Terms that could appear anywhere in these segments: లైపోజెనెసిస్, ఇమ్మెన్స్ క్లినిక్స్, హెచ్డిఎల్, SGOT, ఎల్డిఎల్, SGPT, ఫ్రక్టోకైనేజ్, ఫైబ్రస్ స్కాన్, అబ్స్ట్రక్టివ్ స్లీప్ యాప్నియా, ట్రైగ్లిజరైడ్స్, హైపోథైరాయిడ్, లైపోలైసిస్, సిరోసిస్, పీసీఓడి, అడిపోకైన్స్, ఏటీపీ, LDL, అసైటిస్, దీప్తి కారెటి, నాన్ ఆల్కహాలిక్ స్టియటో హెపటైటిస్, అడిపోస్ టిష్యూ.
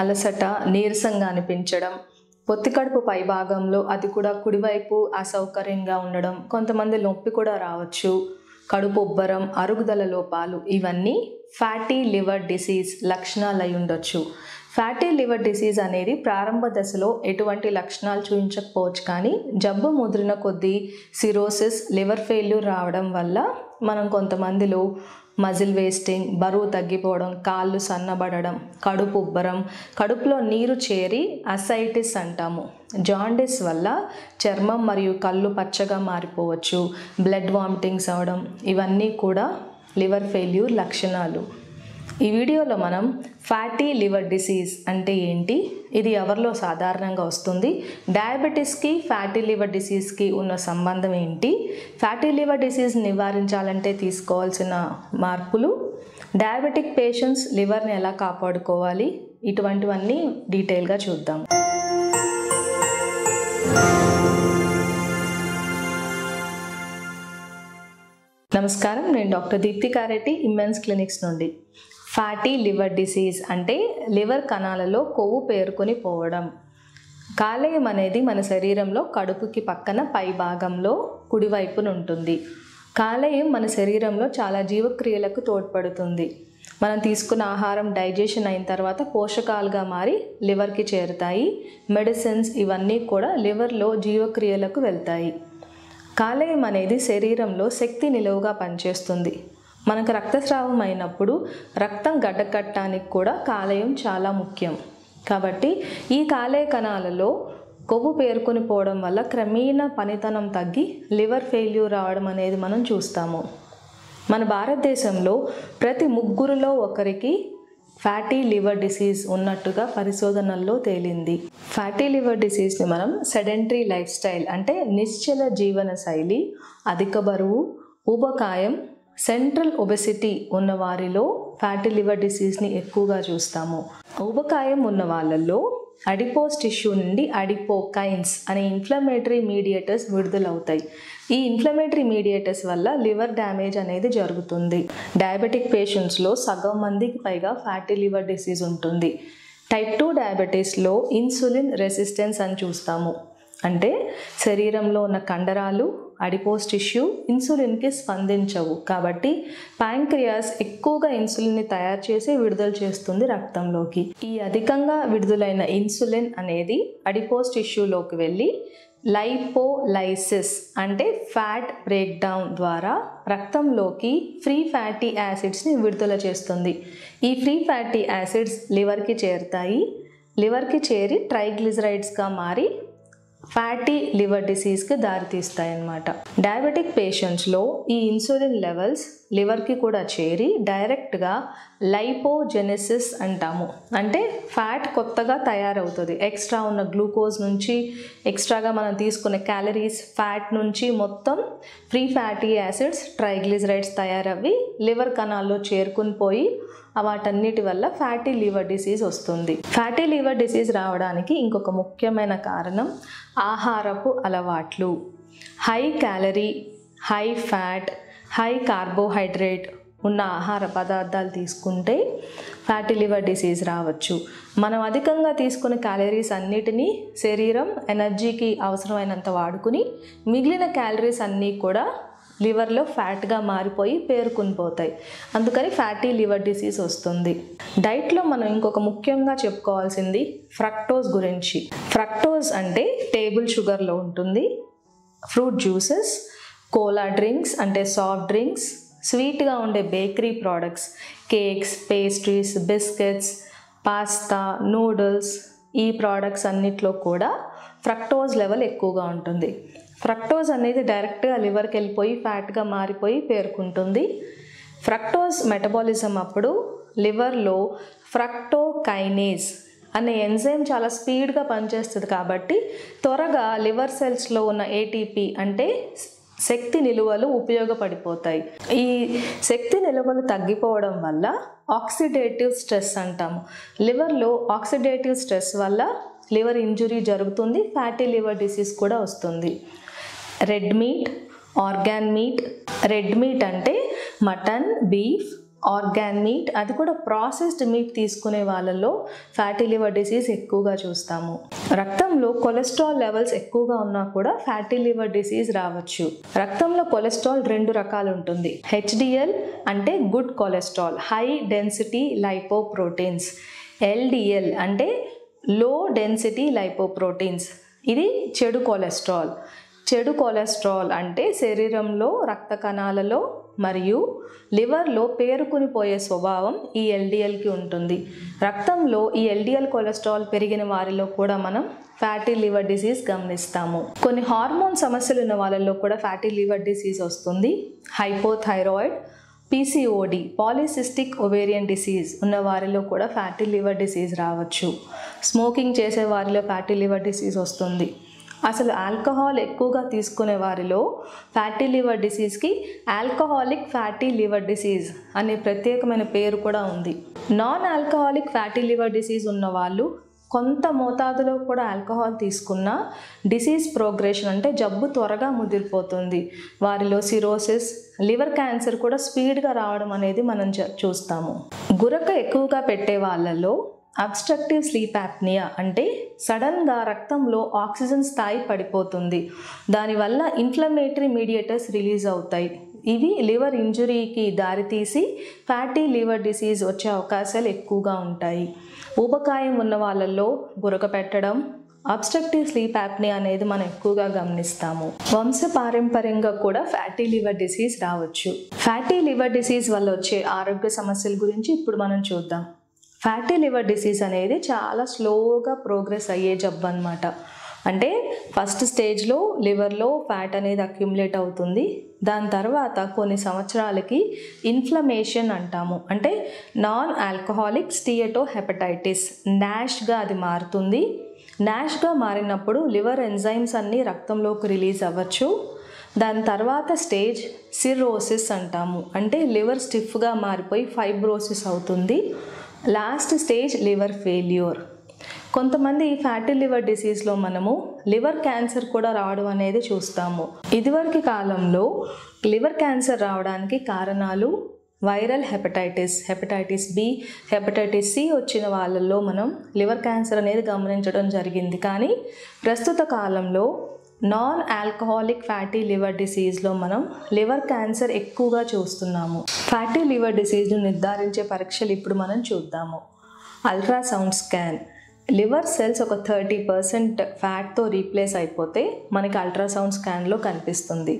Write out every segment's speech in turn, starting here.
అలసట, నీరసంగా అనిపించడం, పొత్తికడుపు పై భాగంలో అది కూడా కుడివైపు అసౌకర్యంగా ఉండడం, కొంతమంది నొప్పి కూడా రావచ్చు, కడుపుబ్బరం, అరుగుదల లోపాలు, ఇవన్నీ ఫ్యాటీ లివర్ డిసీజ్ లక్షణాలు అయి ఉండొచ్చు. ఫ్యాటీ లివర్ డిసీజ్ అనేది ప్రారంభ దశలో ఎటువంటి లక్షణాలు చూపించకపోవచ్చు, కానీ జబ్బు ముదిరిన కొద్దీ సిరోసిస్, లివర్ ఫెయిల్యూర్ రావడం వల్ల మనం కొంతమందిలో మజిల్ వేస్టింగ్, బరువు తగ్గిపోవడం, కాళ్ళు సన్నబడడం, కడుపు ఉబ్బరం, కడుపులో నీరు చేరి అసైటిస్ అంటాము. జాండిస్ వల్ల చర్మం మరియు కళ్ళు పచ్చగా మారిపోవచ్చు, బ్లడ్ వామిటింగ్స్ అవడం, ఇవన్నీ కూడా లివర్ ఫెయిల్యూర్ లక్షణాలు. ఈ వీడియోలో మనం ఫ్యాటీ లివర్ డిసీజ్ అంటే ఏంటి, ఇది ఎవరిలో సాధారణంగా వస్తుంది, డయాబెటీస్కి ఫ్యాటీ లివర్ డిసీజ్కి ఉన్న సంబంధం ఏంటి, ఫ్యాటీ లివర్ డిసీజ్ నివారించాలంటే తీసుకోవాల్సిన మార్పులు, డయాబెటిక్ పేషెంట్స్ లివర్ని ఎలా కాపాడుకోవాలి, ఇటువంటివన్నీ డీటెయిల్గా చూద్దాం. నమస్కారం, నేను doctor దీప్తి కారెటి ఇమ్మెన్స్ క్లినిక్స్ నుండి. ఫ్యాటీ లివర్ డిసీజ్ అంటే లివర్ కణాలలో కొవ్వు పేరుకొని పోవడం. కాలేయం అనేది మన శరీరంలో కడుపుకి పక్కన పై భాగంలో కుడివైపున ఉంటుంది. కాలేయం మన శరీరంలో చాలా జీవక్రియలకు తోడ్పడుతుంది. మనం తీసుకున్న ఆహారం డైజెషన్ అయిన తర్వాత పోషకాలుగా మారి లివర్కి చేరుతాయి. మెడిసిన్స్ ఇవన్నీ కూడా లివర్లో జీవక్రియలకు వెళ్తాయి. కాలేయం అనేది శరీరంలో శక్తి నిలువగా పనిచేస్తుంది. మనకు రక్తస్రావం అయినప్పుడు రక్తం గడ్డకట్టడానికి కూడా కాలేయం చాలా ముఖ్యం. కాబట్టి ఈ కాలేయ కణాలలో కొవ్వు పేరుకొని పోవడం వల్ల క్రమేణా పనితనం తగ్గి లివర్ ఫెయిల్యూర్ రావడం అనేది మనం చూస్తాము. మన భారతదేశంలో ప్రతి ముగ్గురులో ఒకరికి ఫ్యాటీ లివర్ డిసీజ్ ఉన్నట్టుగా పరిశోధనల్లో తేలింది. ఫ్యాటీ లివర్ డిసీజ్ని మనం సెడెంటరీ లైఫ్ స్టైల్ అంటే నిశ్చల జీవన శైలి, అధిక బరువు, ఊబకాయం, సెంట్రల్ ఒబెసిటీ ఉన్న వారిలో ఫ్యాటీ లివర్ డిసీజ్ని ఎక్కువగా చూస్తాము. ఊబకాయం ఉన్న వాళ్ళల్లో అడిపోస్ టిష్యూ నుండి అడిపోకైన్స్ అనే ఇన్ఫ్లమేటరీ మీడియేటర్స్ విడుదలవుతాయి. ఈ ఇన్ఫ్లమేటరీ మీడియేటర్స్ వల్ల లివర్ డ్యామేజ్ అనేది జరుగుతుంది. డయాబెటిక్ పేషెంట్స్లో సగం మందికి పైగా ఫ్యాటీ లివర్ డిసీజ్ ఉంటుంది. టైప్ 2 డయాబెటీస్లో ఇన్సులిన్ రెసిస్టెన్స్ అని చూస్తాము. అంటే శరీరంలో ఉన్న కండరాలు, అడిపోస్ టిష్యూ ఇన్సులిన్కి స్పందించవు. కాబట్టి ప్యాంక్రియాస్ ఎక్కువగా ఇన్సులిన్ని తయారు చేసి విడుదల చేస్తుంది రక్తంలోకి. ఈ అధికంగా విడుదలైన ఇన్సులిన్ అనేది అడిపోస్ టిష్యూలోకి వెళ్ళి లైపోలైసిస్ అంటే ఫ్యాట్ బ్రేక్ డౌన్ ద్వారా రక్తంలోకి ఫ్రీ ఫ్యాటీ యాసిడ్స్ని విడుదల చేస్తుంది. ఈ ఫ్రీ ఫ్యాటీ యాసిడ్స్ లివర్కి చేరుతాయి. లివర్కి చేరి ట్రైగ్లిజరైడ్స్గా మారి ఫ్యాటీ లివర్ డిసీజ్కి దారితీస్తాయన్నమాట. డయాబెటిక్ పేషెంట్స్లో ఈ ఇన్సులిన్ లెవెల్స్ లివర్కి కూడా చేరి డైరెక్ట్గా లైపోజెనెసిస్ అంటాము. అంటే ఫ్యాట్ కొత్తగా తయారవుతుంది. ఎక్స్ట్రా ఉన్న గ్లూకోజ్ నుంచి, ఎక్స్ట్రాగా మనం తీసుకునే క్యాలరీస్, ఫ్యాట్ నుంచి మొత్తం ఫ్రీ ఫ్యాటీ యాసిడ్స్, ట్రైగ్లిజరైడ్స్ తయారవి లివర్ కణాల్లో చేరుకుని పోయి వాటన్నిటి వల్ల ఫ్యాటీ లివర్ డిసీజ్ వస్తుంది. ఫ్యాటీ లివర్ డిసీజ్ రావడానికి ఇంకొక ముఖ్యమైన కారణం ఆహారపు అలవాట్లు. High calorie, high fat, high carbohydrate ఉన్న ఆహార పదార్థాలు తీసుకుంటే ఫ్యాటీ లివర్ డిసీజ్ రావచ్చు. మనం అధికంగా తీసుకునే క్యాలరీస్ అన్నిటినీ శరీరం ఎనర్జీకి అవసరమైనంత వాడుకుని మిగిలిన క్యాలరీస్ అన్నీ కూడా లివర్లో ఫ్యాట్గా మారిపోయి పేరుకుని పోతాయి. అందుకని ఫ్యాటీ లివర్ డిసీజ్ వస్తుంది. డైట్లో మనం ఇంకొక ముఖ్యంగా చెప్పుకోవాల్సింది ఫ్రక్టోజ్ గురించి. ఫ్రక్టోజ్ అంటే టేబుల్ షుగర్లో ఉంటుంది. ఫ్రూట్ జ్యూసెస్, కోలా డ్రింక్స్ అంటే సాఫ్ట్ డ్రింక్స్, స్వీట్గా ఉండే bakery products, cakes, pastries, biscuits, pasta, noodles, ఈ ప్రోడక్ట్స్ అన్నిట్లో కూడా ఫ్రక్టోజ్ లెవెల్ ఎక్కువగా ఉంటుంది. ఫ్రక్టోజ్ అనేది డైరెక్ట్గా లివర్కి వెళ్ళిపోయి ఫ్యాట్గా మారిపోయి పేరుకుంటుంది. ఫ్రక్టోజ్ మెటబాలిజం అప్పుడు లివర్లో ఫ్రక్టోకైనేజ్ అనే ఎంజైమ్ చాలా స్పీడ్గా పనిచేస్తుంది. కాబట్టి త్వరగా లివర్ సెల్స్లో ఉన్న ఏటీపీ అంటే శక్తి నిలువలు ఉపయోగపడిపోతాయి. ఈ శక్తి నిలువలు తగ్గిపోవడం వల్ల ఆక్సిడేటివ్ స్ట్రెస్ అంటాము. లివర్లో ఆక్సిడేటివ్ స్ట్రెస్ వల్ల లివర్ ఇంజురీ జరుగుతుంది. ఫ్యాటీ లివర్ డిసీజ్ కూడా వస్తుంది. Red meat, organ meat. Red meat అంటే మటన్, బీఫ్, ఆర్గాన్ మీట్, అది కూడా ప్రాసెస్డ్ మీట్ తీసుకునే వాళ్ళల్లో ఫ్యాటీ లివర్ డిసీజ్ ఎక్కువగా చూస్తాము. రక్తంలో కొలెస్ట్రాల్ లెవెల్స్ ఎక్కువగా ఉన్నా కూడా ఫ్యాటీ లివర్ డిసీజ్ రావచ్చు. రక్తంలో కొలెస్ట్రాల్ రెండు రకాలు ఉంటుంది. హెచ్డిఎల్ అంటే good cholesterol, high density lipoproteins. ఎల్డిఎల్ అంటే లో డెన్సిటీ లైపోప్రోటీన్స్, ఇది చెడు కొలెస్ట్రాల్. చెడు కొలెస్ట్రాల్ అంటే శరీరంలో రక్త కణాలలో మరియు లివర్లో పేరుకునిపోయే స్వభావం ఈ ఎల్డిఎల్కి ఉంటుంది. రక్తంలో ఈ ఎల్డిఎల్ కొలెస్ట్రాల్ పెరిగిన వారిలో కూడా మనం ఫ్యాటీ లివర్ డిసీజ్ గమనిస్తాము. కొన్ని హార్మోన్ సమస్యలు ఉన్న వాళ్ళల్లో కూడా ఫ్యాటీ లివర్ డిసీజ్ వస్తుంది. హైపోథైరాయిడ్, పీసీఓడి polycystic ovarian disease ఉన్న వారిలో కూడా ఫ్యాటీ లివర్ డిసీజ్ రావచ్చు. స్మోకింగ్ చేసే వారిలో ఫ్యాటీ లివర్ డిసీజ్ వస్తుంది. అసలు ఆల్కహాల్ ఎక్కువగా తీసుకునే వారిలో ఫ్యాటీ లివర్ డిసీజ్కి ఆల్కహాలిక్ ఫ్యాటీ లివర్ డిసీజ్ అనే ప్రత్యేకమైన పేరు కూడా ఉంది. Non alcoholic fatty liver disease ఉన్న వాళ్ళు కొంత మోతాదులో కూడా ఆల్కహాల్ తీసుకున్నా డిసీజ్ ప్రోగ్రెషన్ అంటే జబ్బు త్వరగా ముదిరిపోతుంది. వారిలో సిరోసిస్, లివర్ క్యాన్సర్ కూడా స్పీడ్గా రావడం అనేది మనం చూస్తాము. గురక ఎక్కువగా పెట్టే వాళ్ళలో అబ్స్ట్రక్టివ్ స్లీప్ యాప్నియా అంటే సడన్గా రక్తంలో ఆక్సిజన్ స్థాయి పడిపోతుంది. దానివల్ల ఇన్ఫ్లమేటరీ మీడియేటర్స్ రిలీజ్ అవుతాయి. ఇవి లివర్ ఇంజురీకి దారితీసి ఫ్యాటీ లివర్ డిసీజ్ వచ్చే అవకాశాలు ఎక్కువగా ఉంటాయి. ఊబకాయం ఉన్న వాళ్ళల్లో గురక పెట్టడం, అబ్స్ట్రక్టివ్ స్లీప్ యాప్నియా అనేది మనం ఎక్కువగా గమనిస్తాము. వంశపారంపర్యంగా కూడా ఫ్యాటీ లివర్ డిసీజ్ రావచ్చు. ఫ్యాటీ లివర్ డిసీజ్ వల్ల వచ్చే ఆరోగ్య సమస్యల గురించి ఇప్పుడు మనం చూద్దాం. ఫ్యాటీ లివర్ డిసీజ్ అనేది చాలా స్లోగా ప్రోగ్రెస్ అయ్యే జబ్బు అన్నమాట. అంటే ఫస్ట్ స్టేజ్లో లివర్లో ఫ్యాట్ అనేది అక్యుములేట్ అవుతుంది. దాని తర్వాత కొన్ని సంవత్సరాలకి ఇన్ఫ్లమేషన్ అంటాము, అంటే నాన్ ఆల్కహాలిక్ స్టియటో హెపటైటిస్, నాష్గా అది మారుతుంది. నాష్గా మారినప్పుడు లివర్ ఎంజైమ్స్ అన్నీ రక్తంలోకి రిలీజ్ అవ్వచ్చు. దాని తర్వాత స్టేజ్ సిర్రోసిస్ అంటాము, అంటే లివర్ స్టిఫ్గా మారిపోయి ఫైబ్రోసిస్ అవుతుంది. Last stage liver failure. కొంతమంది ఫ్యాటీ లివర్ డిసీజ్లో మనము లివర్ క్యాన్సర్ కూడా రావడం అనేది చూస్తాము. ఇదివరకు కాలంలో లివర్ క్యాన్సర్ రావడానికి కారణాలు viral hepatitis, hepatitis B, hepatitis C వచ్చిన వాళ్ళల్లో మనం లివర్ క్యాన్సర్ అనేది గమనించడం జరిగింది. కానీ ప్రస్తుత కాలంలో నాన్ ఆల్కహాలిక్ ఫ్యాటీ లివర్ డిసీజ్లో మనం లివర్ క్యాన్సర్ ఎక్కువగా చూస్తున్నాము. ఫ్యాటీ లివర్ డిసీజ్ను నిర్ధారించే పరీక్షలు ఇప్పుడు మనం చూద్దాము. Ultrasound scan. లివర్ సెల్స్ ఒక 30% ఫ్యాట్తో రీప్లేస్ అయిపోతే మనకి అల్ట్రాసౌండ్ స్కాన్లో కనిపిస్తుంది.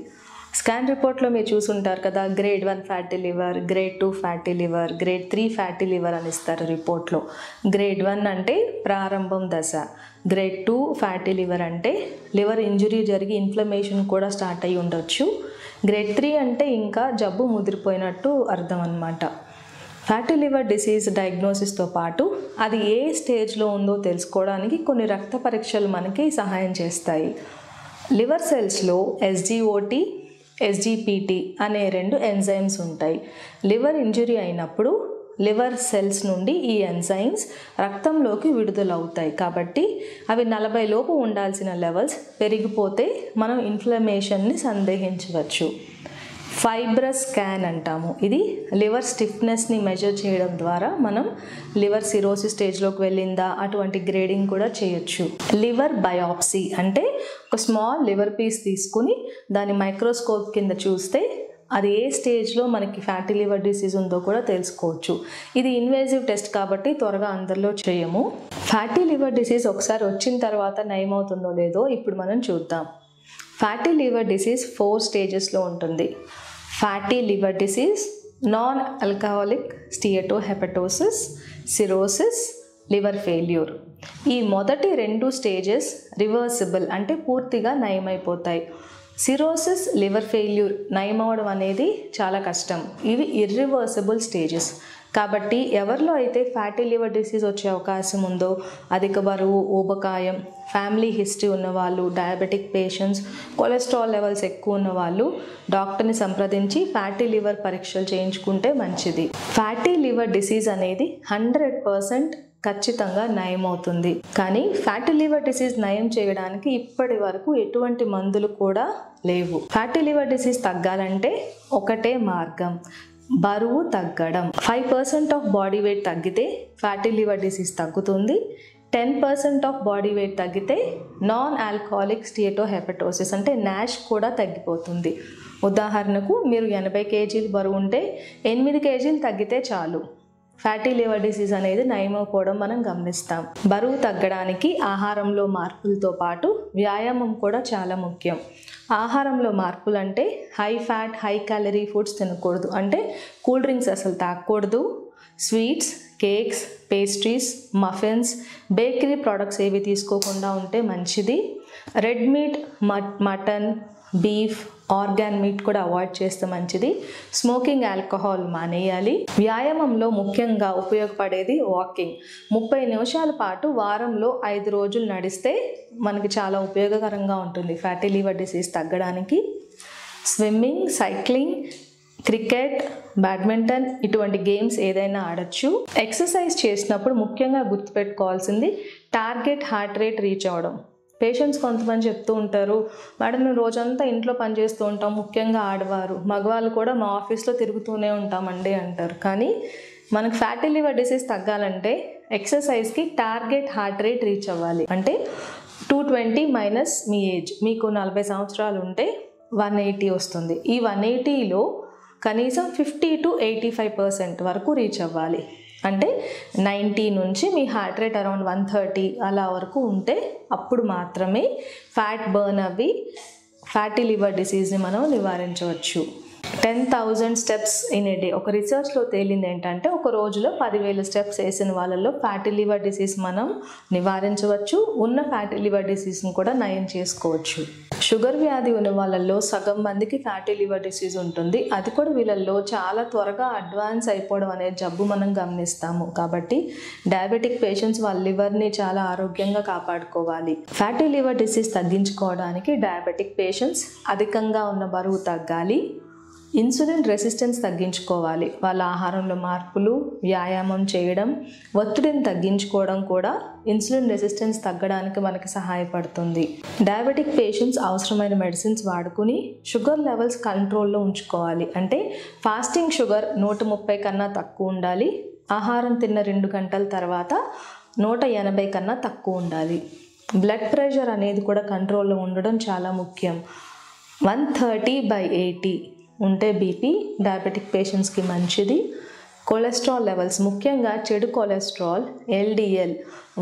స్కాన్ రిపోర్ట్లో మీరు చూసుంటారు కదా, grade 1 fatty liver, grade 2 fatty liver, grade 3 fatty liver అని ఇస్తారు రిపోర్ట్లో. గ్రేడ్ 1 అంటే ప్రారంభం దశ, గ్రేడ్ 2 ఫ్యాటీ లివర్ అంటే లివర్ ఇంజురీ జరిగి ఇన్ఫ్లమేషన్ కూడా స్టార్ట్ అయ్యి ఉండొచ్చు. గ్రేడ్ 3 అంటే ఇంకా జబ్బు ముదిరిపోయినట్టు అర్థం అన్నమాట. ఫ్యాటీ లివర్ డిసీజ్ డయాగ్నోసిస్తో పాటు అది ఏ స్టేజ్లో ఉందో తెలుసుకోవడానికి కొన్ని రక్త పరీక్షలు మనకి సహాయం చేస్తాయి. లివర్ సెల్స్లో SGOT, SGPT అనే రెండు ఎంజైమ్స్ ఉంటాయి. లివర్ ఇంజురీ అయినప్పుడు లివర్ సెల్స్ నుండి ఈ ఎంజైమ్స్ రక్తంలోకి విడుదలవుతాయి. కాబట్టి అవి 40 లోపు ఉండాల్సిన లెవెల్స్ పెరిగిపోతే మనం ఇన్ఫ్లమేషన్ని సందేహించవచ్చు. ఫైబ్రస్ స్కాన్ అంటాము. ఇది లివర్ స్టిఫ్నెస్ని మెజర్ చేయడం ద్వారా మనం లివర్ సిరోసిస్ స్టేజ్లోకి వెళ్ళిందా అటువంటి గ్రేడింగ్ కూడా చేయొచ్చు. లివర్ బయాప్సీ అంటే ఒక స్మాల్ లివర్ పీస్ తీసుకుని దాని మైక్రోస్కోప్ కింద చూస్తే అది ఏ స్టేజ్లో మనకి ఫ్యాటీ లివర్ డిసీజ్ ఉందో కూడా తెలుసుకోవచ్చు. ఇది ఇన్వేజివ్ టెస్ట్ కాబట్టి త్వరగా అందరిలో చేయము. ఫ్యాటీ లివర్ డిసీజ్ ఒకసారి వచ్చిన తర్వాత నయమవుతుందో లేదో ఇప్పుడు మనం చూద్దాం. ఫ్యాటీ లివర్ డిసీజ్ 4 స్టేజెస్లో ఉంటుంది. Fatty liver disease, non alcoholic steatohepatosis, సిరోసిస్, liver failure. ఈ మొదటి 2 స్టేజెస్ రివర్సిబుల్, అంటే పూర్తిగా నయమైపోతాయి. సిరోసిస్, లివర్ ఫెయిల్యూర్ నయమవడం అనేది చాలా కష్టం. ఇవి ఇర్రివర్సిబుల్ స్టేజెస్. కాబట్టి ఎవరిలో అయితే ఫ్యాటీ లివర్ డిసీజ్ వచ్చే అవకాశం ఉందో, అధిక బరువు, ఊబకాయం, ఫ్యామిలీ హిస్టరీ ఉన్నవాళ్ళు, డయాబెటిక్ పేషెంట్స్, కొలెస్ట్రాల్ లెవెల్స్ ఎక్కువ ఉన్నవాళ్ళు డాక్టర్ని సంప్రదించి ఫ్యాటీ లివర్ పరీక్షలు చేయించుకుంటే మంచిది. ఫ్యాటీ లివర్ డిసీజ్ అనేది 100% ఖచ్చితంగా నయం అవుతుంది. కానీ ఫ్యాటీ లివర్ డిసీజ్ నయం చేయడానికి ఇప్పటి వరకు ఎటువంటి మందులు కూడా లేవు. ఫ్యాటీ లివర్ డిసీజ్ తగ్గాలంటే ఒకటే మార్గం, బరువు తగ్గడం 5% ఆఫ్ బాడీ వెయిట్ తగ్గితే ఫ్యాటీ లివర్ డిసీజ్ తగ్గుతుంది. 10% ఆఫ్ బాడీ వెయిట్ తగ్గితే నాన్ ఆల్కహాలిక్ స్టియోహెపటోసిస్ అంటే నాష్ కూడా తగ్గిపోతుంది. ఉదాహరణకు మీరు 80 కేజీలు బరువు ఉంటే 8 కేజీలు తగ్గితే చాలు, ఫ్యాటీ లివర్ డిసీజ్ అనేది నయమైపోవడం మనం గమనిస్తాం. బరువు తగ్గడానికి ఆహారంలో మార్పులతో పాటు వ్యాయామం కూడా చాలా ముఖ్యం. ఆహారంలో మార్పులు అంటే high fat high calorie foods తినకూడదు, అంటే కూల్ డ్రింక్స్ అసలు తాగకూడదు. Sweets, cakes, pastries, muffins, bakery products ఏవి తీసుకోకుండా ఉంటే మంచిది. Red meat, mutton, beef, organ meat కూడా అవాయిడ్ చేస్తే మంచిది. స్మోకింగ్ ఆల్కహాల్ మానేయాలి. వ్యాయామంలో ముఖ్యంగా ఉపయోగపడేది వాకింగ్. 30 నిమిషాల పాటు వారంలో 5 రోజులు నడిస్తే మనకి చాలా ఉపయోగకరంగా ఉంటుంది ఫ్యాటీ లివర్ డిసీజ్ తగ్గడానికి. స్విమ్మింగ్, సైక్లింగ్, క్రికెట్, బ్యాడ్మింటన్ ఇటువంటి గేమ్స్ ఏదైనా ఆడచ్చు. ఎక్సర్సైజ్ చేసినప్పుడు ముఖ్యంగా గుర్తుపెట్టుకోవాల్సింది టార్గెట్ హార్ట్ రేట్ రీచ్ అవ్వడం. పేషెంట్స్ కొంతమంది చెప్తూ ఉంటారు, మేడం మేము రోజంతా ఇంట్లో పనిచేస్తూ ఉంటాం, ముఖ్యంగా ఆడవారు, మగవాళ్ళు కూడా మా ఆఫీస్లో తిరుగుతూనే ఉంటామండి అంటారు. కానీ మనకు ఫ్యాటీ లివర్ డిసీజ్ తగ్గాలంటే ఎక్సర్సైజ్కి టార్గెట్ హార్ట్ రేట్ రీచ్ అవ్వాలి. అంటే 220 మైనస్ మీ ఏజ్, మీకు 40 సంవత్సరాలు ఉంటే 180 వస్తుంది. ఈ 180లో కనీసం 50 to 85% వరకు రీచ్ అవ్వాలి. అంటే 90 నుంచి మీ హార్ట్ రేట్ అరౌండ్ 130 అలా వరకు ఉంటే అప్పుడు మాత్రమే ఫ్యాట్ బర్న్ అవి ఫ్యాటీ లివర్ డిసీజ్ని మనం నివారించవచ్చు. 10,000 స్టెప్స్ ఇన్ ఏ డే. ఒక రీసెర్చ్లో తేలింది ఏంటంటే ఒక రోజులో 10,000 స్టెప్స్ వేసిన వాళ్ళలో ఫ్యాటీ లివర్ డిసీజ్ మనం నివారించవచ్చు, ఉన్న ఫ్యాటీ లివర్ డిసీజ్ని కూడా నయం చేసుకోవచ్చు. షుగర్ వ్యాధి ఉన్న వాళ్ళల్లో సగం మందికి ఫ్యాటీ లివర్ డిసీజ్ ఉంటుంది. అది కూడా వీళ్ళల్లో చాలా త్వరగా అడ్వాన్స్ అయిపోవడం అనే జబ్బు మనం గమనిస్తాము. కాబట్టి డయాబెటిక్ పేషెంట్స్ వాళ్ళ లివర్ని చాలా ఆరోగ్యంగా కాపాడుకోవాలి. ఫ్యాటీ లివర్ డిసీజ్ తగ్గించుకోవడానికి డయాబెటిక్ పేషెంట్స్ అధికంగా ఉన్న బరువు తగ్గాలి, ఇన్సులిన్ రెసిస్టెన్స్ తగ్గించుకోవాలి, వాళ్ళ ఆహారంలో మార్పులు, వ్యాయామం చేయడం, ఒత్తిడిని తగ్గించుకోవడం కూడా ఇన్సులిన్ రెసిస్టెన్స్ తగ్గడానికి మనకి సహాయపడుతుంది. డయాబెటిక్ పేషెంట్స్ అవసరమైన మెడిసిన్స్ వాడుకుని షుగర్ లెవెల్స్ కంట్రోల్లో ఉంచుకోవాలి. అంటే ఫాస్టింగ్ షుగర్ 130 కన్నా తక్కువ ఉండాలి, ఆహారం తిన్న 2 గంటల తర్వాత 180 కన్నా తక్కువ ఉండాలి. బ్లడ్ ప్రెషర్ అనేది కూడా కంట్రోల్లో ఉండడం చాలా ముఖ్యం. 130/80 ఉంటే బీపీ డయాబెటిక్ పేషెంట్స్కి మంచిది. కొలెస్ట్రాల్ లెవెల్స్, ముఖ్యంగా చెడు కొలెస్ట్రాల్ LDL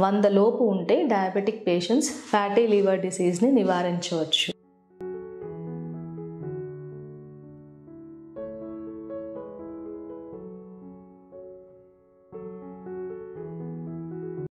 100 లోపు ఉంటే డయాబెటిక్ పేషెంట్స్ ఫ్యాటీ లివర్ డిసీజ్ని నివారించవచ్చు.